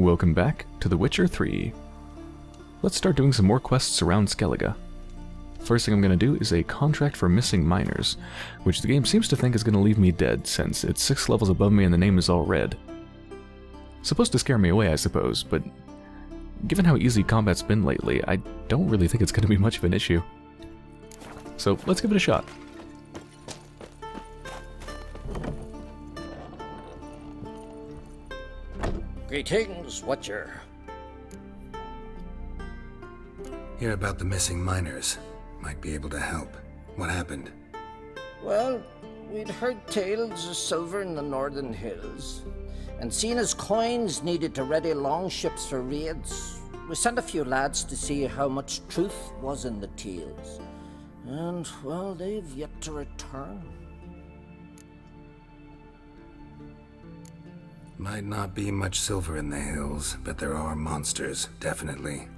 Welcome back to The Witcher 3. Let's start doing some more quests around Skellige. First thing I'm going to do is a contract for missing miners, which the game seems to think is going to leave me dead since it's 6 levels above me and the name is all red. Supposed to scare me away, I suppose, but given how easy combat's been lately, I don't really think it's going to be much of an issue. So let's give it a shot. Greetings, Witcher. Hear about the missing miners. Might be able to help. What happened? Well, we'd heard tales of silver in the northern hills, and seeing as coins needed to ready longships for raids, we sent a few lads to see how much truth was in the tales. And, well, they've yet to return. Might not be much silver in the hills, but there are monsters, definitely.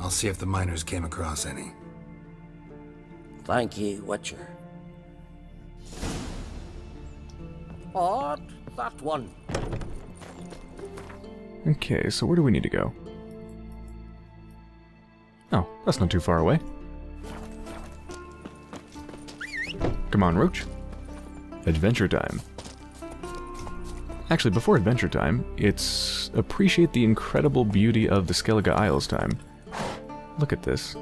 I'll see if the miners came across any. Thank ye, Witcher. Odd, that one. Okay, so where do we need to go? Oh, that's not too far away. Come on, Roach. Adventure time. Actually, before adventure time, it's appreciate the incredible beauty of the Skellige Isles time. Look at this.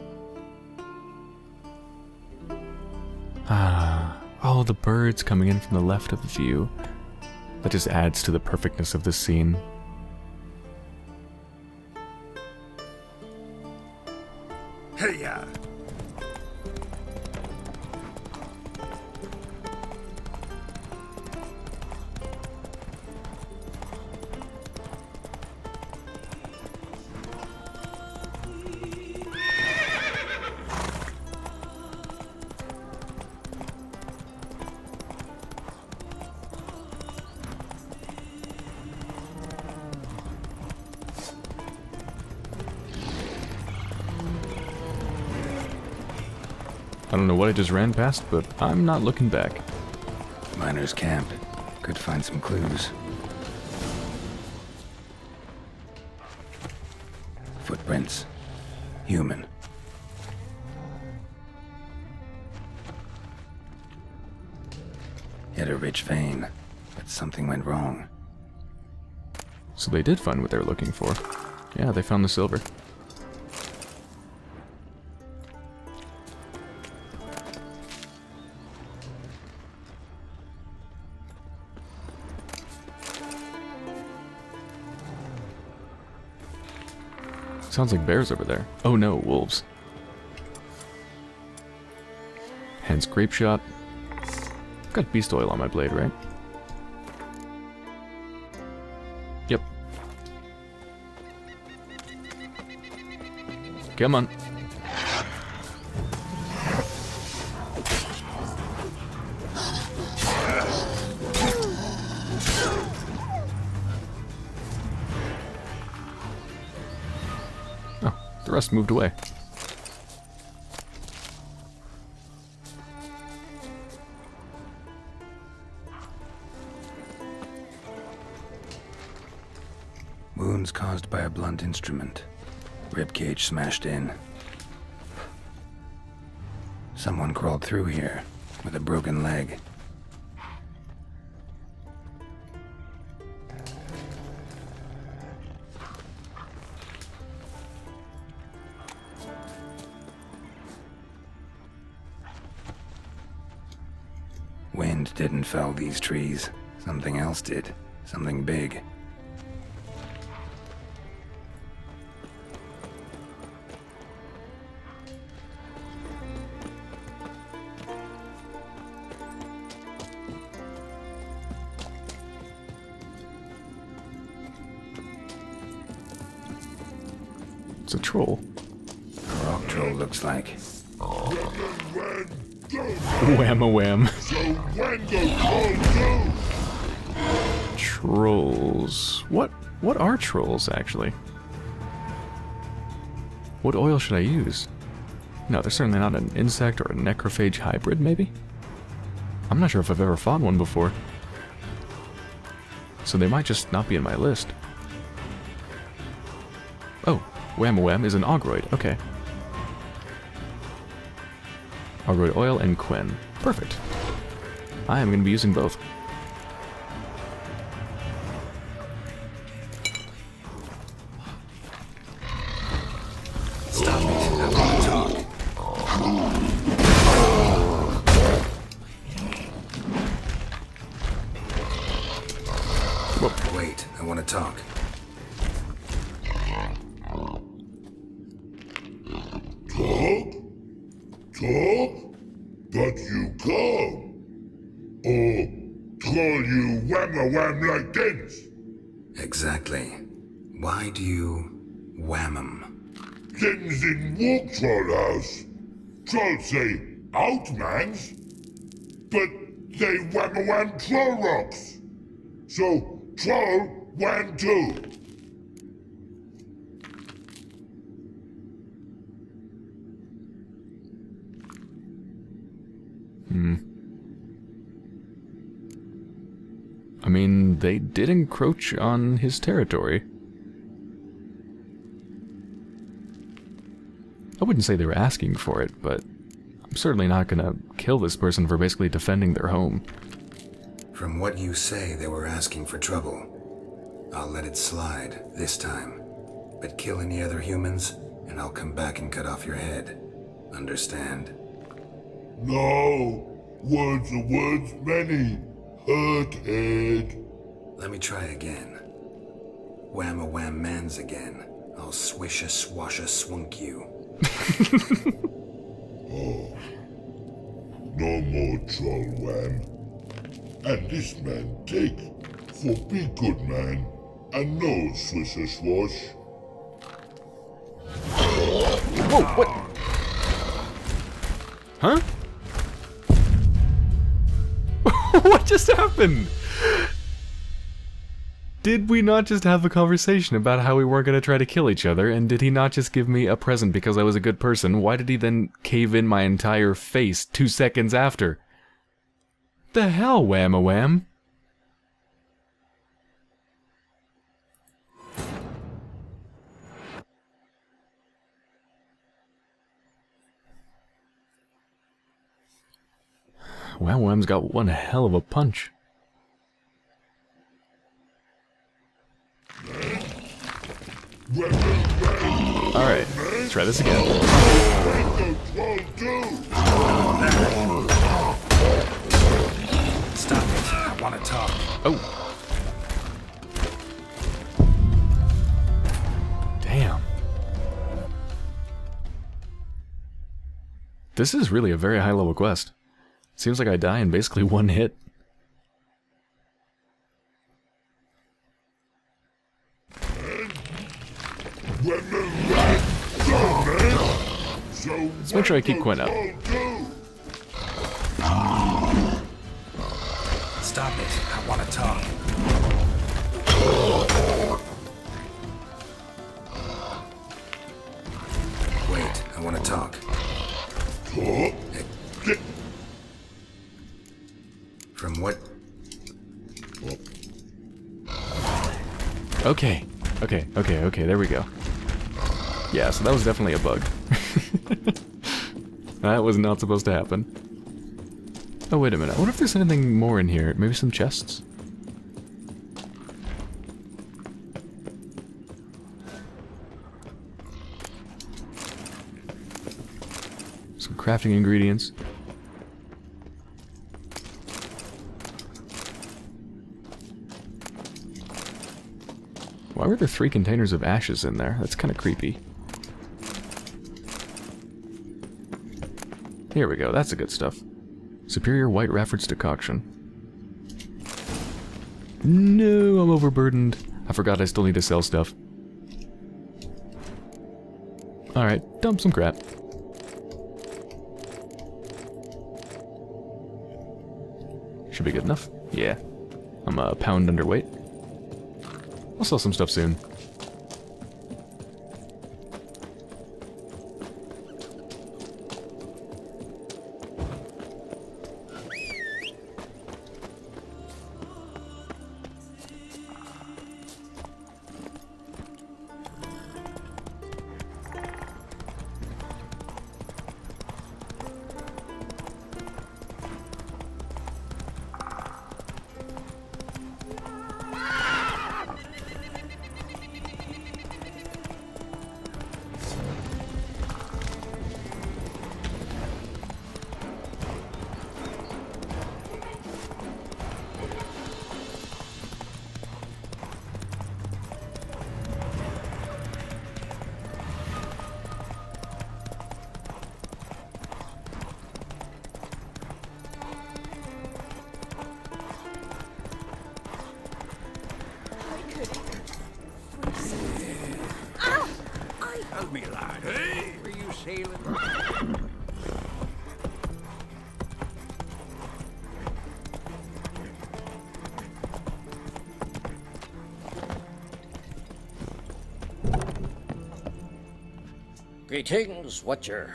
Ah, all the birds coming in from the left of the view. That just adds to the perfectness of this scene. Hey-ya! I don't know what I just ran past, but I'm not looking back. Miners camp. Could find some clues. Footprints. Human. Hit a rich vein, but something went wrong. So they did find what they were looking for. Yeah, they found the silver. Sounds like bears over there. Oh no, wolves. Hence grape shot. I've got beast oil on my blade, right? Yep. Come on. The rest moved away. Wounds caused by a blunt instrument. Ribcage smashed in. Someone crawled through here with a broken leg. Wind didn't fell these trees. Something else did. Something big. It's a troll. A rock troll looks like. Wham-a-Wham. Trolls. What are trolls, actually? What oil should I use? No, they're certainly not an insect or a necrophage hybrid, maybe? I'm not sure if I've ever fought one before. So they might just not be in my list. Wham-a-Wham is an Ogroid. Okay. Ogroid oil and Quen. Perfect. I am going to be using both. Stop it. I want to talk. Whoa. Wait, I want to talk. Talk, but you call, or call you Wham-a-Wham like this. Exactly. Why do you wham 'em? Them's in walk troll house. Trolls say outmans, but they Wham-a-Wham troll rocks. So troll wham too. Hmm. I mean, they did encroach on his territory. I wouldn't say they were asking for it, but I'm certainly not gonna kill this person for basically defending their home. From what you say, they were asking for trouble. I'll let it slide this time, but kill any other humans, and I'll come back and cut off your head. Understand? No, words are words many, hurt head. Let me try again. Wham-a-wham mans again. I'll swish a swash a swunk you. Oh, no more troll wham. And this man take for be good man and no swish a swash. Whoa, what? Huh? What just happened? Did we not just have a conversation about how we weren't going to try to kill each other, and did he not just give me a present because I was a good person? Why did he then cave in my entire face 2 seconds after? The hell, Wham-a-Wham? Wham-a-Wham's got one hell of a punch. Alright, let's try this again. Stop it. I want to talk. Oh. Damn. This is really a very high level quest. Seems like I die in basically one hit. Let's make sure I keep Quen up. Stop it. I want to talk. Wait, I want to talk. From what? Okay. Okay, there we go. Yeah, so that was definitely a bug. That was not supposed to happen. Oh, wait a minute. I wonder if there's anything more in here. Maybe some chests? Some crafting ingredients. Why were there 3 containers of ashes in there? That's kind of creepy. Here we go, that's the good stuff. Superior White Raffert's Decoction. No, I'm overburdened. I forgot I still need to sell stuff. Alright, dump some crap. Should be good enough. Yeah. I'm a pound underweight. I'll sell some stuff soon. sailing. Greetings, Witcher.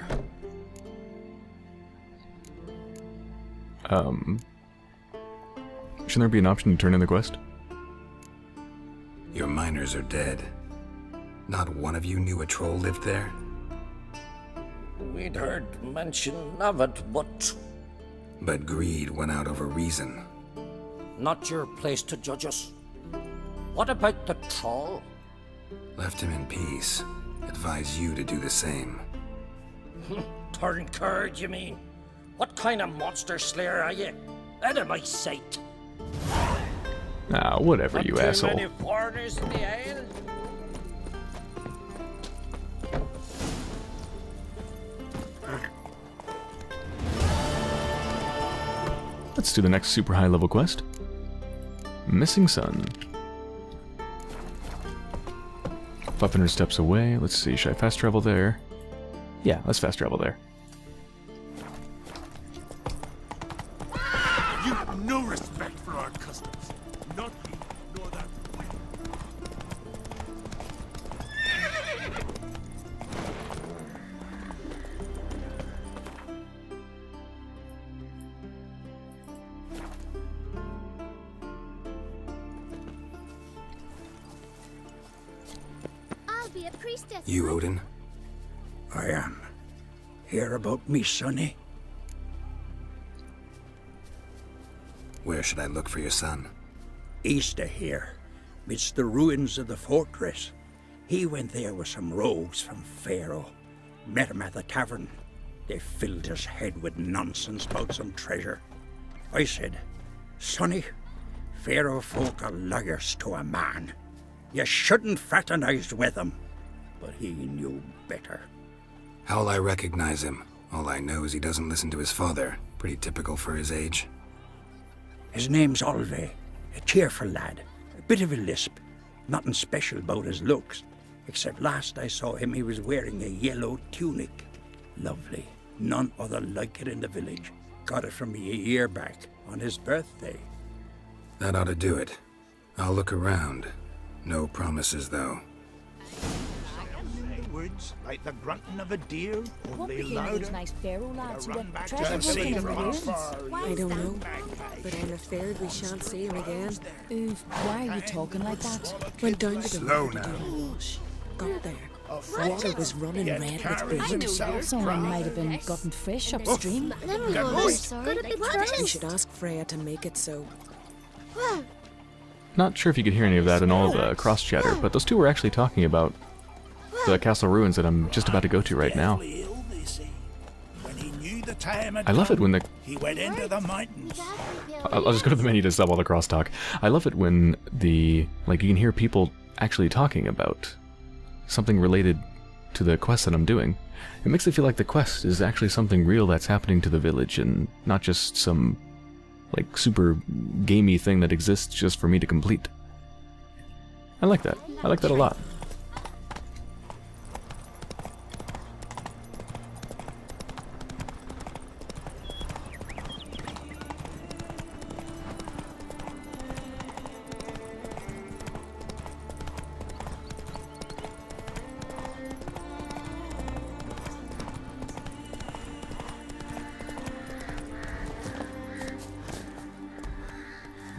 Shouldn't there be an option to turn in the quest? Your miners are dead. Not one of you knew a troll lived there? We'd heard mention of it, but... But greed went out over reason. Not your place to judge us. What about the troll? Left him in peace. Advise you to do the same. Turncurd, you mean? What kind of monster slayer are you? Out of my sight. Ah, whatever, you asshole. Many foreigners in the isle? Let's do the next super high level quest. Missing Sun. 500 steps away. Let's see, should I fast travel there? Yeah, let's fast travel there. You've no respect for our customs. Not you, nor that You, Odin? I am. Hear about me, sonny? Where should I look for your son? East of here, midst the ruins of the fortress. He went there with some rogues from Faroe. Met him at the tavern. They filled his head with nonsense about some treasure. I said, sonny, Faroe folk are liars to a man. You shouldn't fraternize with them. But he knew better. How'll I recognize him? All I know is he doesn't listen to his father. Pretty typical for his age. His name's Olve. A cheerful lad. A bit of a lisp. Nothing special about his looks. Except last I saw him he was wearing a yellow tunic. Lovely. None other like it in the village. Got it from me a year back, on his birthday. That ought to do it. I'll look around. No promises, though. Words, like the grunting of a deer, or they loud. Nice Faroe lads who went back to see from I don't know, but I'm afraid we shan't see him again. Oof, why are you talking like that? Went down to the water to do a wash. Got there. Water was running red with brim. Someone might have been gotten fish upstream. You should ask Freya to make it so. Not sure if you could hear any of that in all the cross chatter, but those two were actually talking about the castle ruins that I'm just about to go to right now. I love it when the... I'll just go to the menu to stop all the crosstalk. I love it when the... Like, you can hear people actually talking about something related to the quest that I'm doing. It makes it feel like the quest is actually something real that's happening to the village and not just some, like, super gamey thing that exists just for me to complete. I like that. I like that a lot.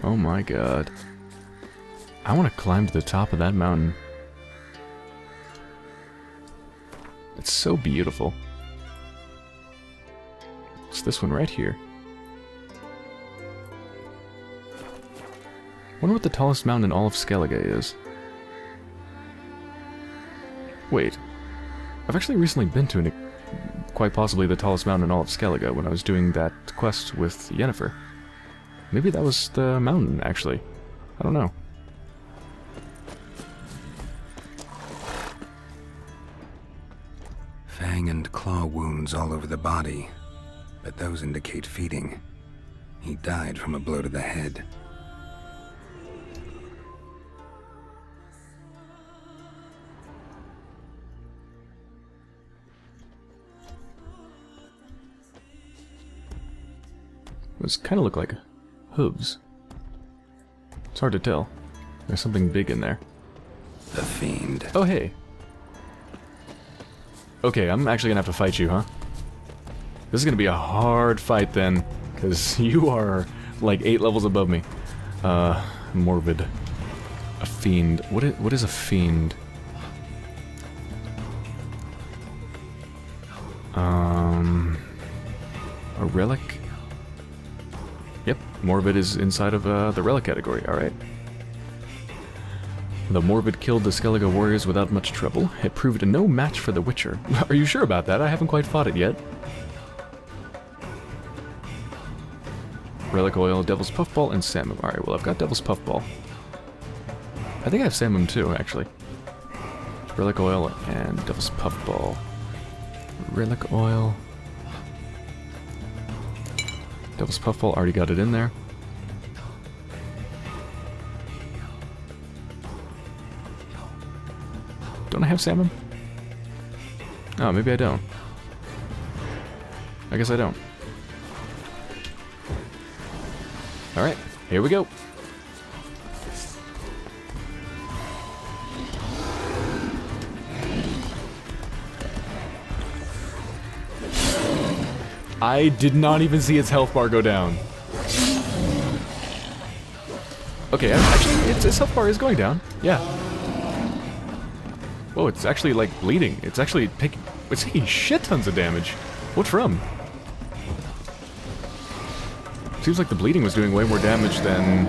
Oh my god. I want to climb to the top of that mountain. It's so beautiful. It's this one right here. I wonder what the tallest mountain in all of Skellige is. Wait. I've actually recently been to quite possibly the tallest mountain in all of Skellige when I was doing that quest with Yennefer. Maybe that was the mountain, actually. I don't know. Fang and claw wounds all over the body, but those indicate feeding. He died from a blow to the head. Those kind of look like hooves. It's hard to tell. There's something big in there. The fiend. Oh, hey. Okay, I'm actually gonna have to fight you, huh? This is gonna be a hard fight then, because you are like 8 levels above me. Morbid. A fiend. What is a fiend? A relic? Yep, morbid is inside of the relic category, alright. The morbid killed the Skellige warriors without much trouble. It proved no match for the Witcher. Are you sure about that? I haven't quite fought it yet. Relic oil, devil's puffball, and salmon. Alright, well I've got devil's puffball. I think I have salmon too, actually. Relic oil and devil's puffball. Relic oil. Devil's puffball, already got it in there. Don't I have salmon? Oh, maybe I don't. I guess I don't. Alright, here we go. I did not even see its health bar go down. Okay, actually, its health bar is going down. Yeah. Whoa, it's actually, like, bleeding. It's actually taking shit tons of damage. What from? Seems like the bleeding was doing way more damage than...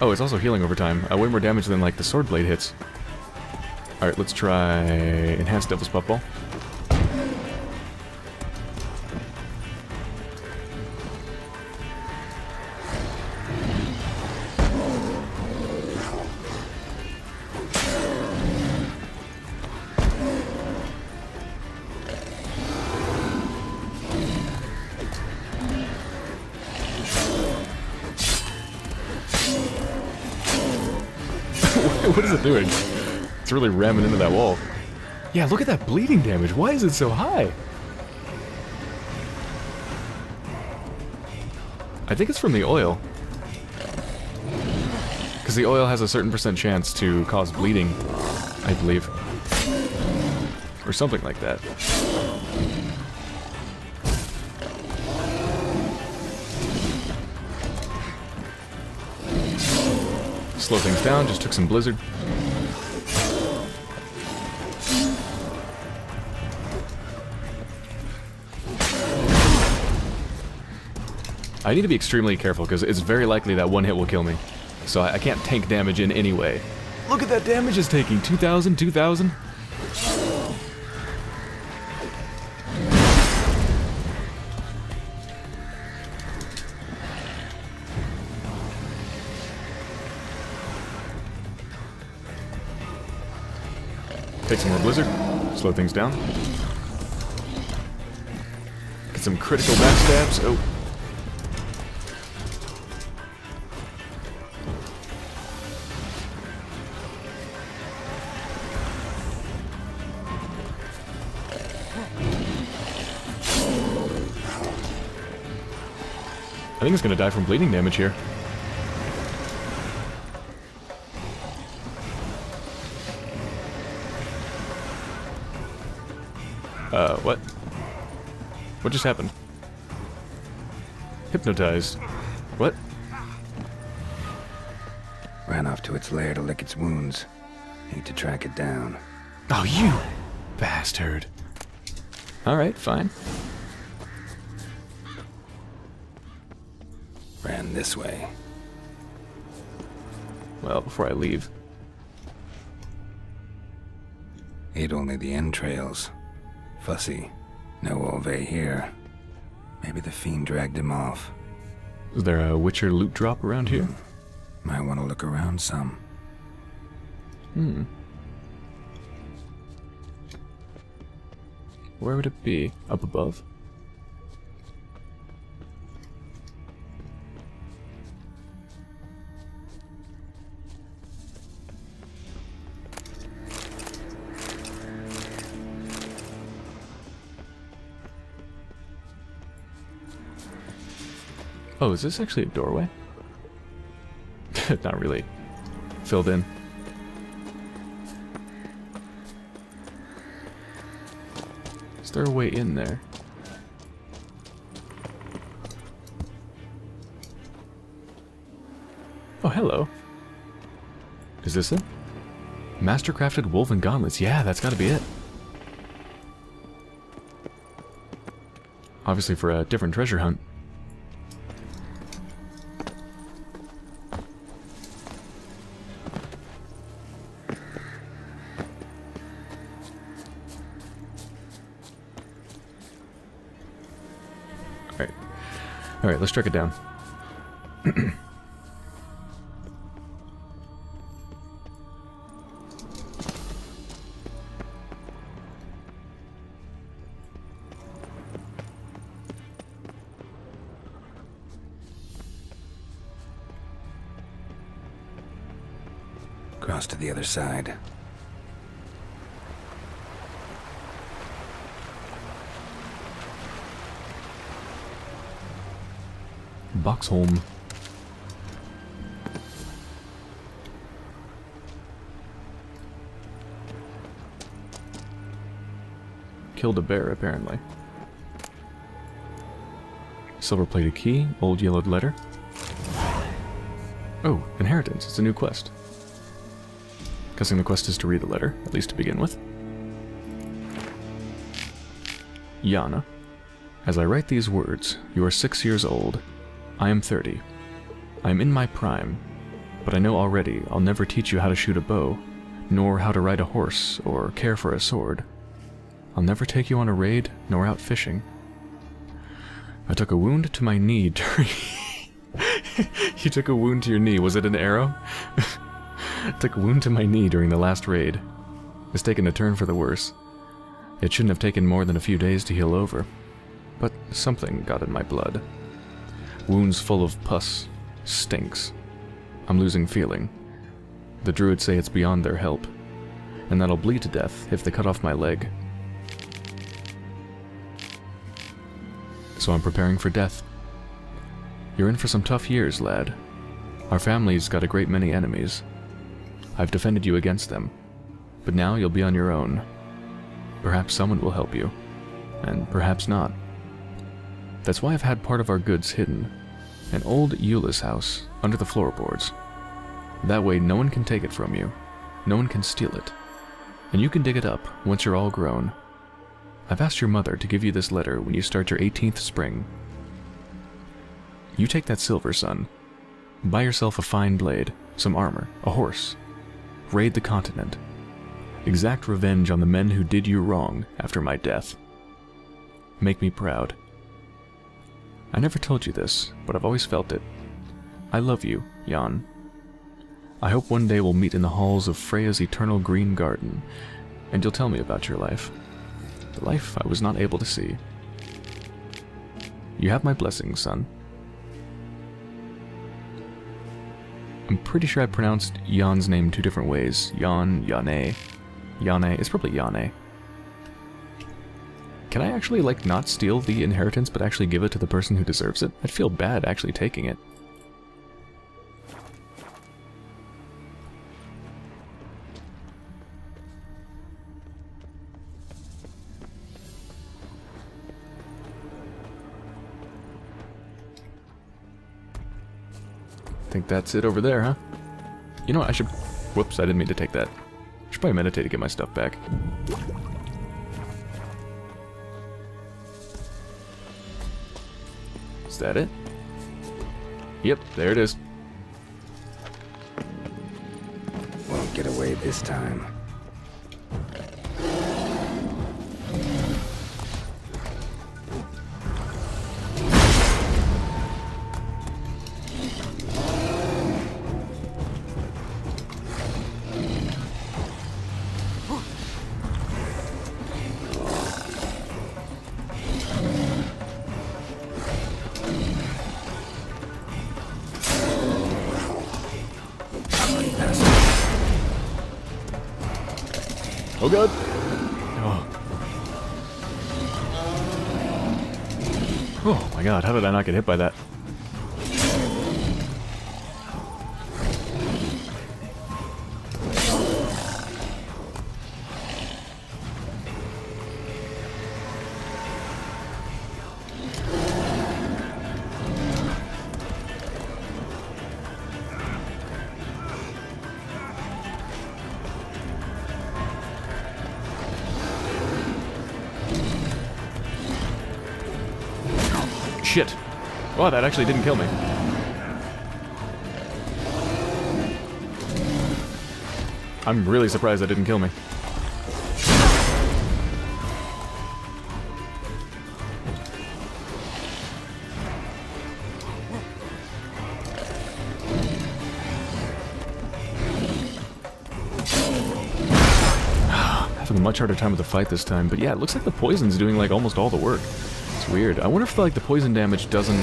Oh, it's also healing over time. Way more damage than, like, the sword blade hits. Alright, let's try... Enhanced Devil's Puffball. What is it doing? It's really ramming into that wall. Yeah, look at that bleeding damage. Why is it so high? I think it's from the oil. Because the oil has a certain percent chance to cause bleeding, I believe. Or something like that. Slow things down, just took some blizzard. I need to be extremely careful because it's very likely that one hit will kill me. So I can't tank damage in any way. Look at that damage it's taking! 2,000, 2,000. Take some more blizzard, slow things down. Get some critical backstabs. Oh. I think it's gonna die from bleeding damage here. What? What just happened? Hypnotized. What? Ran off to its lair to lick its wounds. Need to track it down. Oh, you bastard. Alright, fine. Ran this way. Well, before I leave. Ate only the entrails. Fussy. No Olve here. Maybe the fiend dragged him off. Is there a Witcher loot drop around here? Might want to look around some. Where would it be? Up above? Oh, is this actually a doorway? Not really filled in. Is there a way in there? Oh, hello. Is this it? Mastercrafted Wolven gauntlets. Yeah, that's gotta be it. Obviously for a different treasure hunt. Alright. Alright, let's track it down. To the other side. Boxholm. Killed a bear, apparently. Silver-plated key, old yellowed letter. Oh, inheritance. It's a new quest. Guessing the quest is to read the letter, at least to begin with. Yana, as I write these words, you are 6 years old. I am 30. I am in my prime, but I know already I'll never teach you how to shoot a bow, nor how to ride a horse or care for a sword. I'll never take you on a raid, nor out fishing. I took a wound to my knee during... You took a wound to your knee. Was it an arrow? Took a wound to my knee during the last raid. It's taken a turn for the worse. It shouldn't have taken more than a few days to heal over. But something got in my blood. Wounds full of pus. Stinks. I'm losing feeling. The druids say it's beyond their help. And that I'll bleed to death if they cut off my leg. So I'm preparing for death. You're in for some tough years, lad. Our family's got a great many enemies. I've defended you against them, but now you'll be on your own. Perhaps someone will help you, and perhaps not. That's why I've had part of our goods hidden, an old Eula's house, under the floorboards. That way no one can take it from you, no one can steal it, and you can dig it up once you're all grown. I've asked your mother to give you this letter when you start your 18th spring. You take that silver, son. Buy yourself a fine blade, some armor, a horse. Raid the continent. Exact revenge on the men who did you wrong after my death. Make me proud. I never told you this, but I've always felt it. I love you, Jan. I hope one day we'll meet in the halls of Freya's eternal green garden, and you'll tell me about your life. The life I was not able to see. You have my blessing, son. I'm pretty sure I pronounced Jan's name two different ways. Jan, Jane, Jane. It's probably Jane. Can I actually, like, not steal the inheritance but actually give it to the person who deserves it? I'd feel bad actually taking it. I think that's it over there, huh? You know what, I should... Whoops, I didn't mean to take that. I should probably meditate to get my stuff back. Is that it? Yep, there it is. Won't get away this time. Oh god! Oh. Oh my god, how did I not get hit by that? shit. Wow, that actually didn't kill me. I'm really surprised that didn't kill me. Having a much harder time with the fight this time, but yeah, it looks like the poison's doing like almost all the work. It's weird. I wonder if like the poison damage doesn't...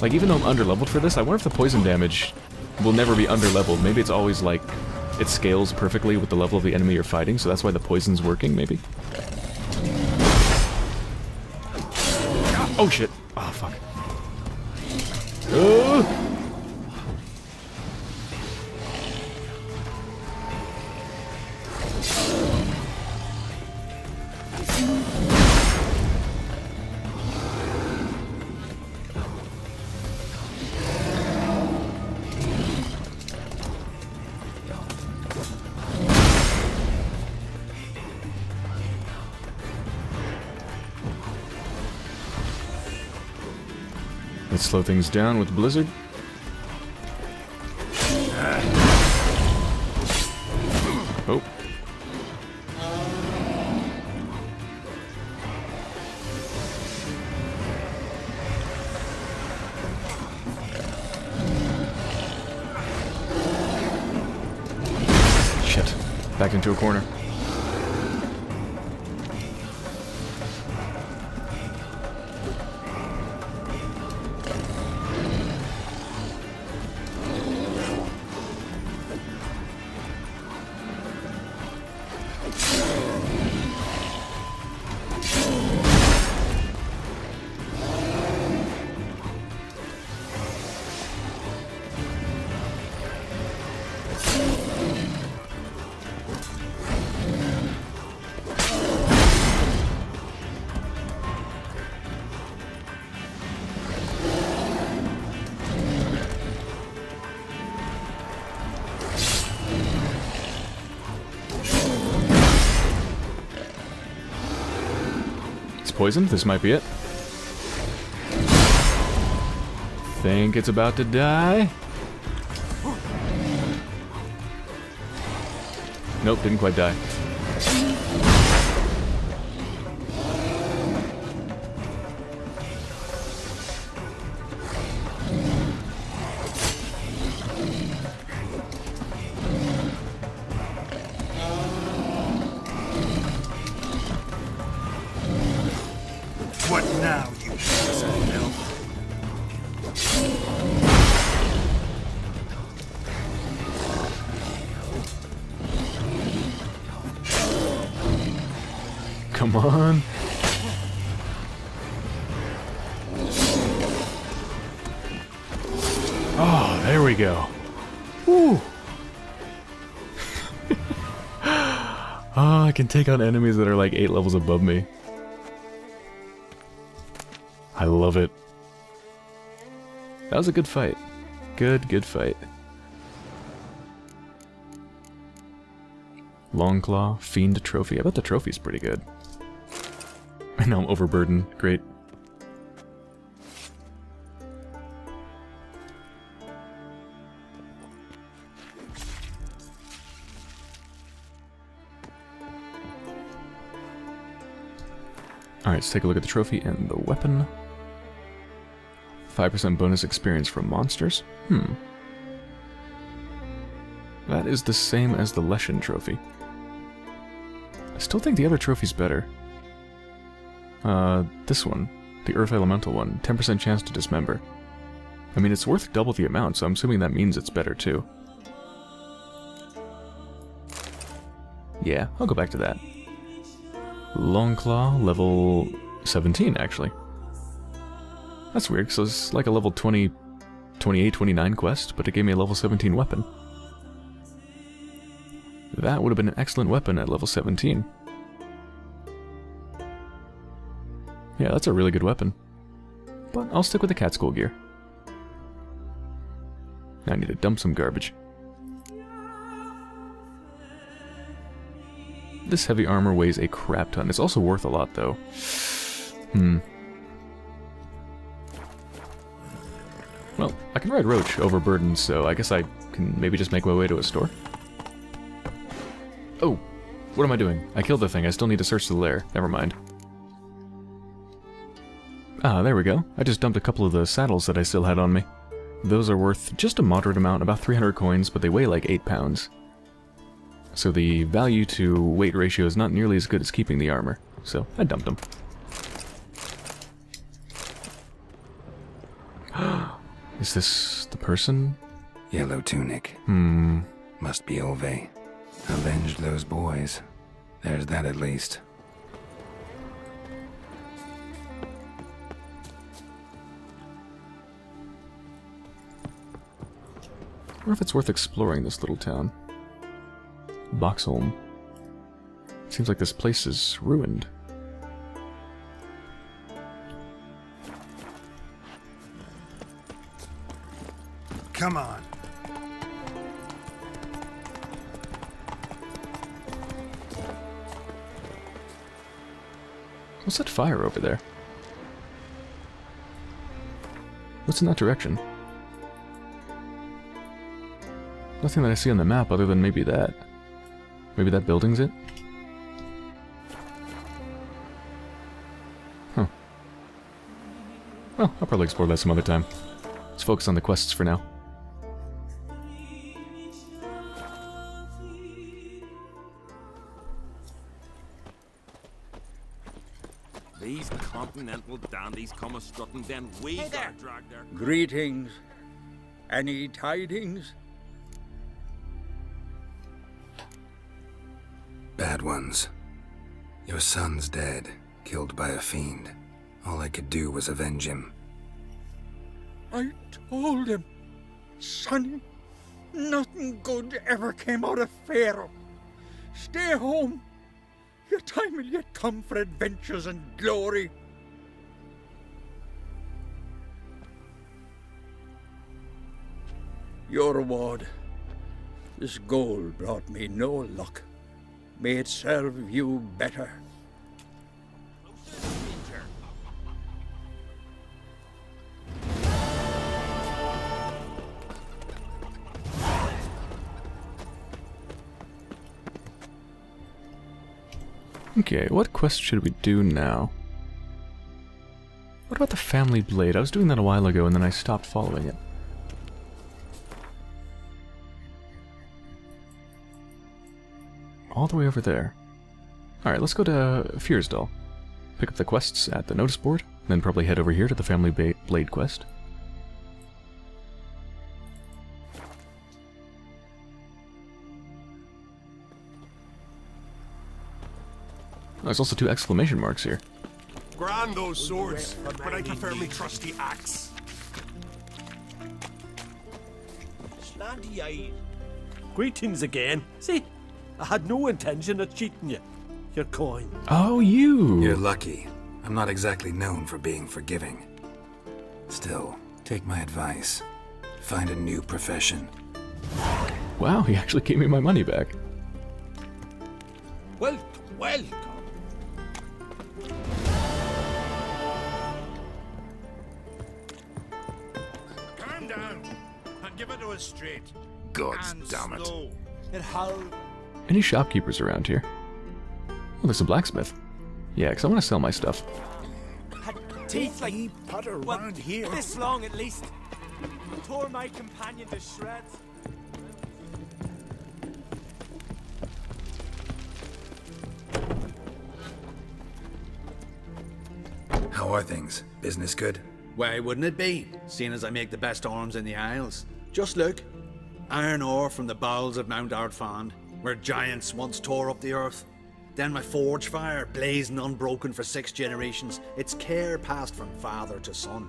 Like, even though I'm underleveled for this, I wonder if the poison damage will never be underleveled. Maybe it's always like... It scales perfectly with the level of the enemy you're fighting, so that's why the poison's working, maybe? Oh shit! Oh fuck. Let's slow things down with Blizzard. Oh. Shit. Back into a corner. Poisoned. This might be it. Think it's about to die. Nope, didn't quite die. Come on. Oh, there we go. Woo! Oh, I can take on enemies that are like 8 levels above me. I love it. That was a good fight. Good fight. Longclaw, Fiend Trophy. I bet the trophy's pretty good. And now I'm overburdened. Great. Alright, let's take a look at the trophy and the weapon. 5% bonus experience from monsters. Hmm. That is the same as the Leshen trophy. I still think the other trophy's better. This one. The Earth Elemental one. 10% chance to dismember. I mean, it's worth double the amount, so I'm assuming that means it's better, too. Yeah, I'll go back to that. Longclaw, level 17, actually. That's weird, because it's like a level 20... 28, 29 quest, but it gave me a level 17 weapon. That would have been an excellent weapon at level 17. Yeah, that's a really good weapon. But I'll stick with the cat school gear. Now I need to dump some garbage. This heavy armor weighs a crap ton. It's also worth a lot, though. Well, I can ride Roach overburdened, so I guess I can maybe just make my way to a store. Oh, what am I doing? I killed the thing. I still need to search the lair. Never mind. Ah, there we go. I just dumped a couple of the saddles that I still had on me. Those are worth just a moderate amount, about 300 coins, but they weigh like 8 pounds. So the value to weight ratio is not nearly as good as keeping the armor. So I dumped them. Is this the person? Yellow tunic. Hmm. Must be Olve. Avenged those boys. There's that at least. I wonder if it's worth exploring this little town. Boxholm. Seems like this place is ruined. Come on. What's that fire over there? What's in that direction? Nothing that I see on the map other than maybe that. Maybe that building's it? Huh. Well, I'll probably explore that some other time. Let's focus on the quests for now. These continental dandies come a-strutting, then we got dragged there. Greetings. Any tidings? Bad ones. Your son's dead, killed by a fiend. All I could do was avenge him. I told him, Sonny, nothing good ever came out of Faroe. Stay home. Your time will yet come for adventures and glory. Your reward. This gold brought me no luck. May it serve you better. Okay, what quest should we do now? What about the family blade? I was doing that a while ago and then I stopped following it. All the way over there. Alright, let's go to Fyrsdal. Pick up the quests at the notice board, then probably head over here to the family blade quest. There's also 2 exclamation marks here. Grand those swords, but I can fairly trust the axe. Greetings again. See, I had no intention of cheating you. Your coin. Oh, you! You're lucky. I'm not exactly known for being forgiving. Still, take my advice. Find a new profession. Wow, he actually gave me my money back. Welcome. Straight. God damn it. Any shopkeepers around here? Oh, there's a blacksmith. Yeah, because I want to sell my stuff. Had teeth like butter around here. This long at least. Tore my companion to shreds. How are things? Business good? Why wouldn't it be? Seeing as I make the best arms in the Isles. Just look. Iron ore from the bowels of Mount Ardfand, where giants once tore up the earth. Then my forge fire, blazing unbroken for 6 generations, its care passed from father to son.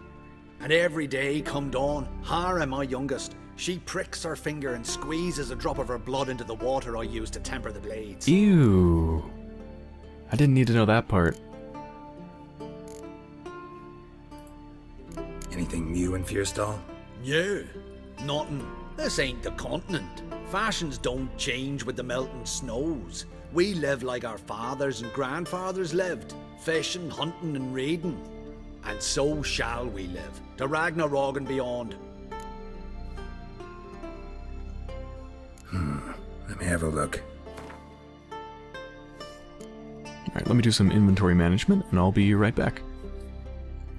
And every day, come dawn, Hara, my youngest, she pricks her finger and squeezes a drop of her blood into the water I use to temper the blades. Ew. I didn't need to know that part. Anything new in Fyrsdal? Yeah. Nothing. This ain't the continent. Fashions don't change with the melting snows. We live like our fathers and grandfathers lived, fishing, hunting and raiding. And so shall we live, to Ragnarok and beyond. Let me have a look. Alright, let me do some inventory management, and I'll be right back.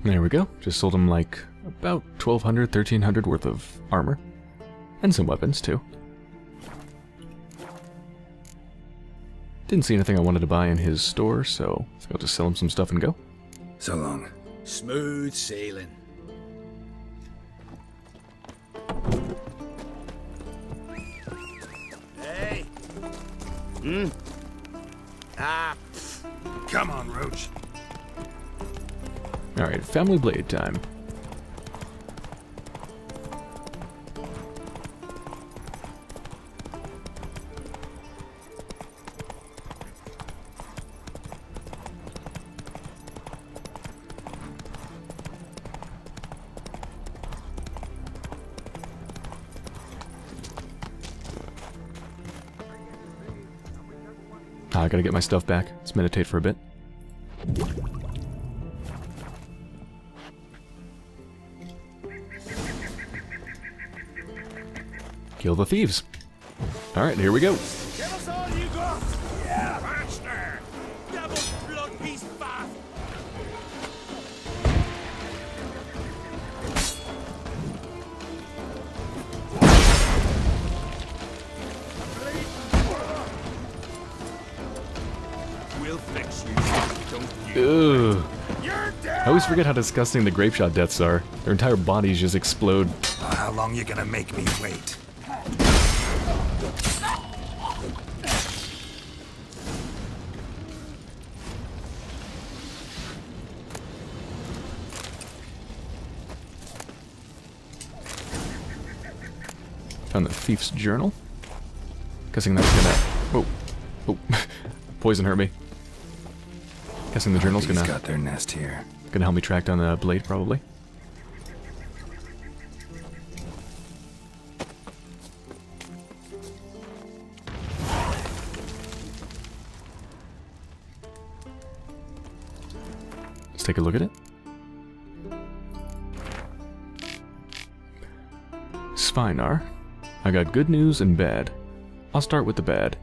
There we go. Just sold him, like, about 1,200, 1,300 worth of armor. And some weapons, too. Didn't see anything I wanted to buy in his store, so I think I'll just sell him some stuff and go. So long. Smooth sailing. Hey! Hmm? Ah, pff. Come on, Roach. Alright, family blade time. I gotta get my stuff back. Let's meditate for a bit. Kill the thieves. Alright, here we go. Give us all you got. Yeah. Faster. Double blood piece Ugh. I always forget how disgusting the grape shot deaths are. Their entire bodies just explode. How long you gonna make me wait? Found the thief's journal. Guessing that's gonna. Whoa. Oh. Poison hurt me. Guessing the journal's gonna. Got their nest here. Gonna help me track down the blade, probably. Let's take a look at it. Svinar. I got good news and bad. I'll start with the bad.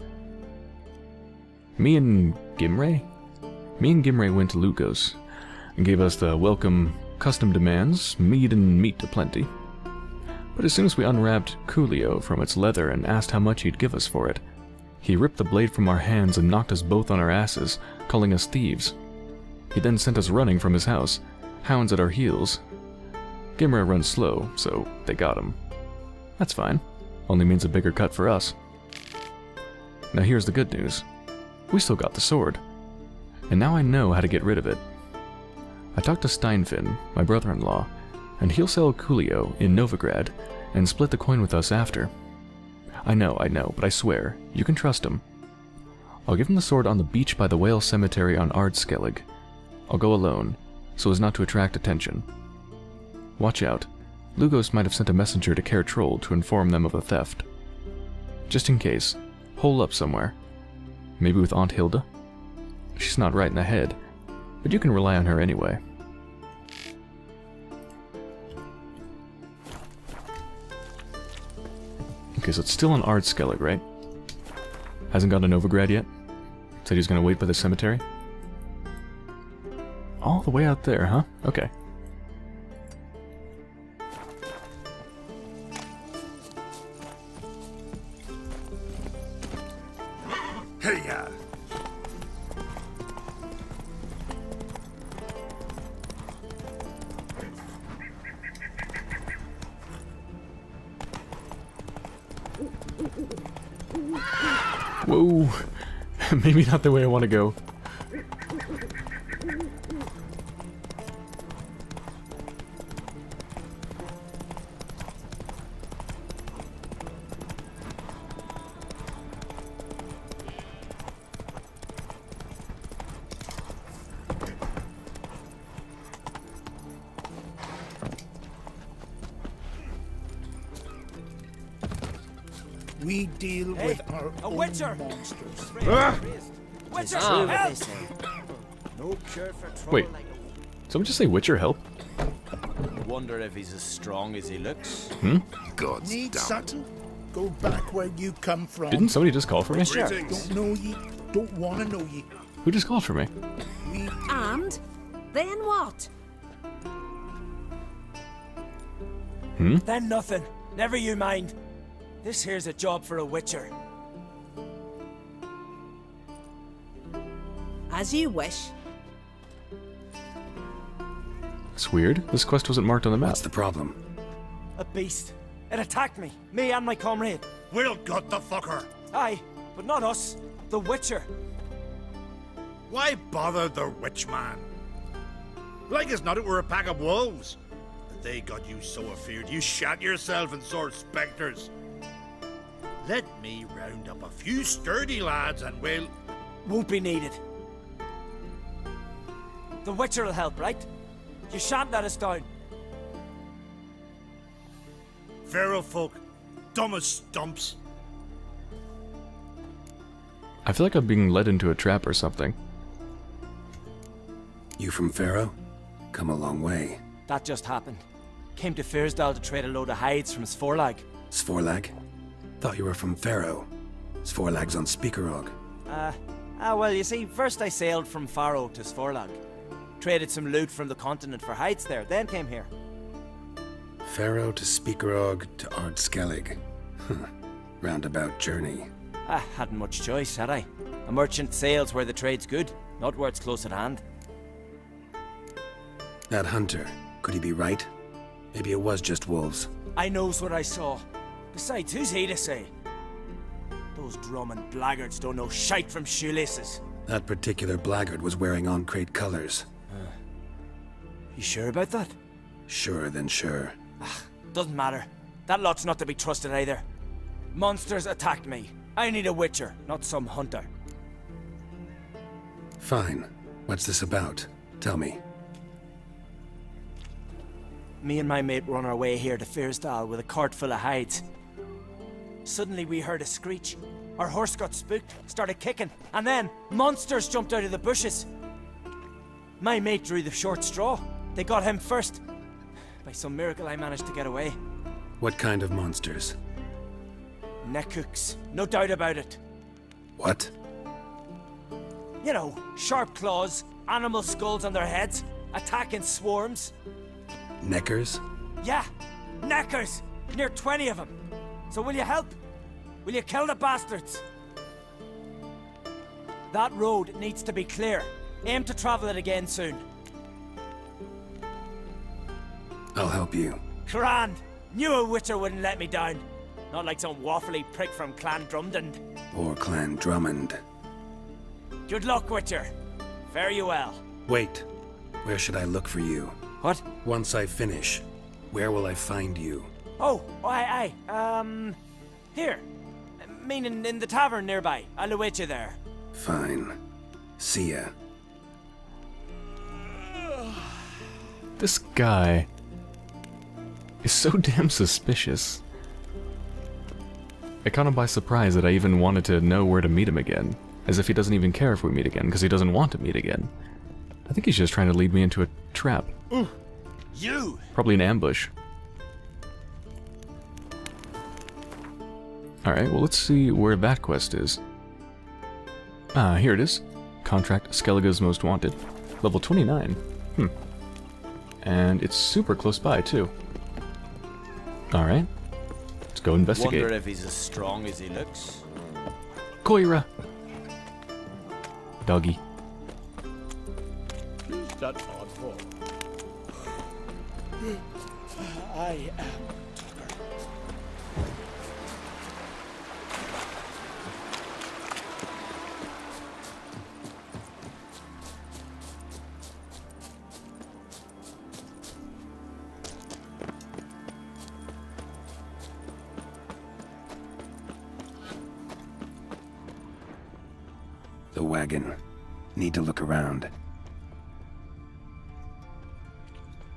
Me and Gimray went to Lukos and gave us the welcome custom demands, mead and meat aplenty. But as soon as we unwrapped Coolio from its leather and asked how much he'd give us for it, he ripped the blade from our hands and knocked us both on our asses, calling us thieves. He then sent us running from his house, hounds at our heels. Gimra runs slow, so they got him. That's fine. Only means a bigger cut for us. Now here's the good news. We still got the sword. And now I know how to get rid of it. I talked to Steinfinn, my brother-in-law, and he'll sell Coolio in Novigrad and split the coin with us after. I know, but I swear, you can trust him. I'll give him the sword on the beach by the Whale Cemetery on Ard Skellig. I'll go alone, so as not to attract attention. Watch out. Lugos might have sent a messenger to Caer Troll to inform them of the theft. Just in case, hole up somewhere. Maybe with Aunt Hilda? She's not right in the head, but you can rely on her anyway. Okay, so it's still on Ard Skellig, right? Hasn't gone to Novigrad yet? Said he's gonna wait by the cemetery? All the way out there, huh? Okay. Whoa, maybe not the way I want to go. We deal with our own monsters. Witcher, help! No cure for wait, like someone just say Witcher help? Wonder if he's as strong as he looks. Hmm? God's damn. Go back where you come from. Didn't somebody just call for me? Yeah. Don't know ye. Don't want to know ye. Who just called for me? And then what? Hmm? Then nothing. Never you mind. This here's a job for a witcher. As you wish. It's weird. This quest wasn't marked on the map. What's the problem? A beast. It attacked me and my comrade. We'll gut the fucker. Aye, but not us. The Witcher. Why bother the witch man? Like as not it were a pack of wolves. But they got you so afeard you shat yourself and saw specters. Let me round up a few sturdy lads and we'll... Won't be needed. The Witcher will help, right? You shan't let us down. Feral folk, dumb as stumps. I feel like I'm being led into a trap or something. You from Faroe? Come a long way. That just happened. Came to Fyrsdal to trade a load of hides from Svorlag. Svorlag? Thought you were from Faroe. Svorlag's on Spikeroog. Well, you see, first I sailed from Faroe to Svorlag. Traded some loot from the continent for hides there, then came here. Faroe to Spikeroog to Ard Skellig. Roundabout journey. I hadn't much choice, had I? A merchant sails where the trade's good, not where it's close at hand. That hunter, could he be right? Maybe it was just wolves. I knows what I saw. Besides, who's he to say? Those Drummond blackguards don't know shite from shoelaces. That particular blackguard was wearing on-crate colours. You sure about that? Sure than sure. Doesn't matter. That lot's not to be trusted either. Monsters attacked me. I need a witcher, not some hunter. Fine. What's this about? Tell me. Me and my mate were on our way here to Fyrsdal with a cart full of hides. Suddenly we heard a screech. Our horse got spooked, started kicking, and then monsters jumped out of the bushes. My mate drew the short straw. They got him first. By some miracle, I managed to get away. What kind of monsters? Nekkers, no doubt about it. What? You know, sharp claws, animal skulls on their heads, attacking swarms. Nekkers? Yeah, Nekkers! Near 20 of them. So will you help? Will you kill the bastards? That road needs to be clear. Aim to travel it again soon. I'll help you. Grand! Knew a witcher wouldn't let me down. Not like some waffly prick from Clan Drummond. Or Clan Drummond. Good luck, witcher. Fare you well. Wait. Where should I look for you? What? Once I finish, where will I find you? Here. Meaning in the tavern nearby. I'll await you there. Fine. See ya. This guy... is so damn suspicious. It caught him by surprise that I even wanted to know where to meet him again. As if he doesn't even care if we meet again, because he doesn't want to meet again. I think he's just trying to lead me into a trap. You! Probably an ambush. Alright, well let's see where that quest is. Ah, here it is. Contract Skellige's Most Wanted. Level 29. And it's super close by, too. Alright. Let's go investigate. Wonder if he's as strong as he looks. Koira! Doggy. Who's that odd for? I am Tucker. The wagon. Need to look around.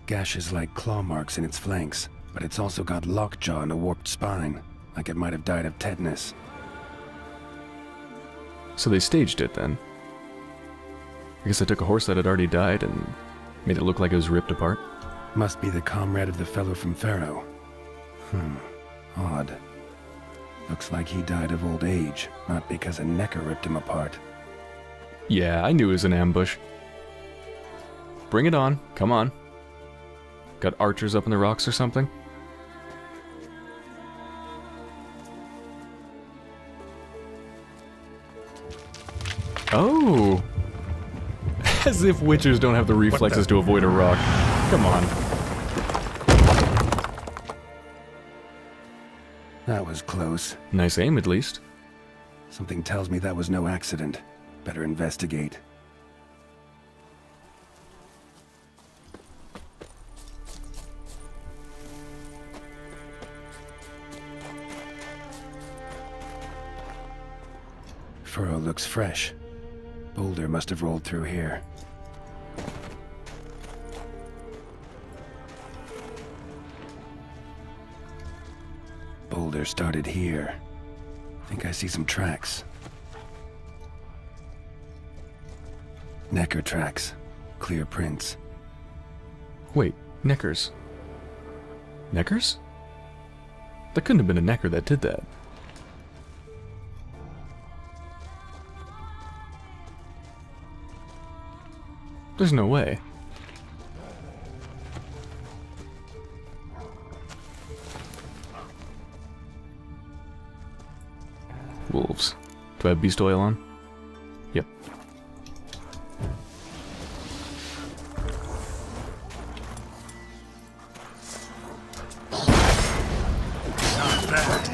Gashes like claw marks in its flanks, but it's also got lockjaw and a warped spine, like it might have died of tetanus. So they staged it then. I guess I took a horse that had already died and made it look like it was ripped apart. Must be the comrade of the fellow from Faroe. Odd. Looks like he died of old age, not because a Nekker ripped him apart. Yeah, I knew it was an ambush. Bring it on. Come on. Got archers up in the rocks or something? Oh! As if witchers don't have the reflexes to avoid a rock. Come on. That was close. Nice aim, at least. Something tells me that was no accident. Better investigate. Furrow looks fresh. Boulder must have rolled through here. Boulder started here. I think I see some tracks. Nekker tracks. Clear prints. Wait, Nekkers. Nekkers? That couldn't have been a Nekker that did that. There's no way. Wolves. Do I have beast oil on? Yep. Not bad.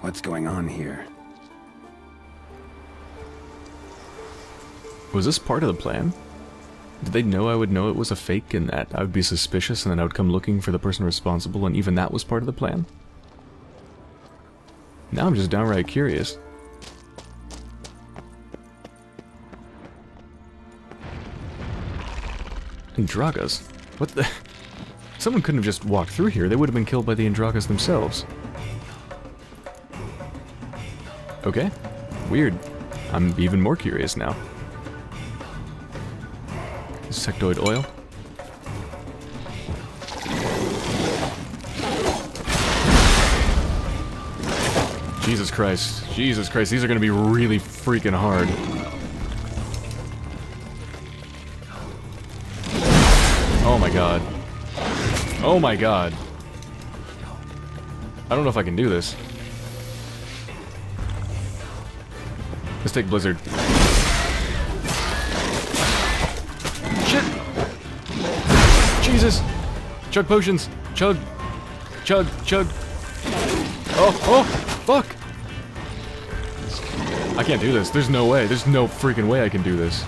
What's going on here? Was this part of the plan? Did they know I would know it was a fake and that I would be suspicious and then I would come looking for the person responsible and even that was part of the plan? Now I'm just downright curious. Andragas? What the? Someone couldn't have just walked through here. They would have been killed by the Andragas themselves. Okay, weird. I'm even more curious now. Insectoid oil. Jesus Christ. Jesus Christ, these are gonna be really freaking hard. Oh my god. Oh my god. I don't know if I can do this. Let's take Blizzard. Shit! Jesus! Chug potions! Chug! Chug! Chug! Oh! Oh! Fuck! I can't do this. There's no way. There's no freaking way I can do this.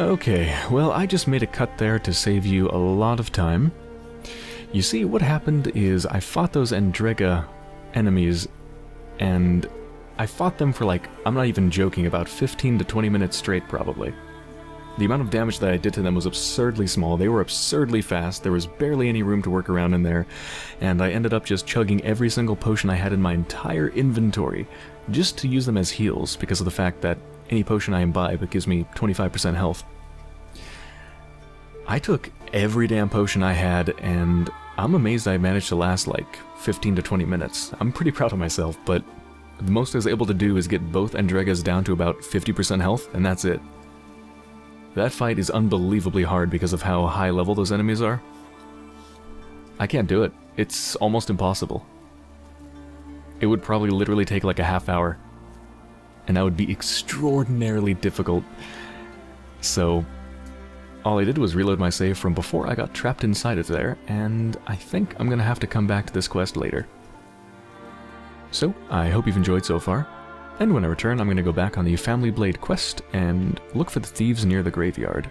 Okay, well, I just made a cut there to save you a lot of time. You see, what happened is I fought those Andraga enemies and I fought them for like, I'm not even joking, about 15 to 20 minutes straight probably. The amount of damage that I did to them was absurdly small, they were absurdly fast, there was barely any room to work around in there, and I ended up just chugging every single potion I had in my entire inventory, just to use them as heals, because of the fact that any potion I imbibe, it gives me 25% health. I took every damn potion I had, and I'm amazed I managed to last like 15 to 20 minutes. I'm pretty proud of myself, but the most I was able to do is get both Andragas down to about 50% health, and that's it. That fight is unbelievably hard because of how high level those enemies are. I can't do it. It's almost impossible. It would probably literally take like a half hour, and that would be extraordinarily difficult. So all I did was reload my save from before I got trapped inside of there, and I think I'm gonna have to come back to this quest later. So I hope you've enjoyed so far. And when I return, I'm going to go back on the Family Blade quest and look for the thieves near the graveyard.